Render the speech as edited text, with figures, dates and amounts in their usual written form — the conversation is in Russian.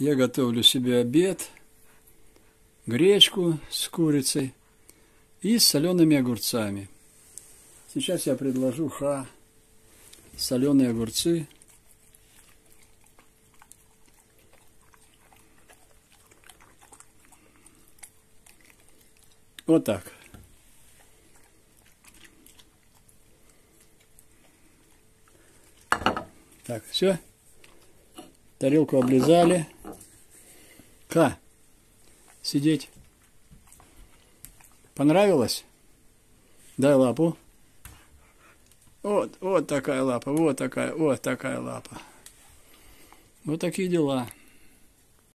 Я готовлю себе обед, гречку с курицей и с солеными огурцами. Сейчас я предложу соленые огурцы. Вот так. Так, все. Тарелку облизали. Сидеть. Понравилось? Дай лапу. Вот такая лапа, вот такая лапа. Вот такие дела.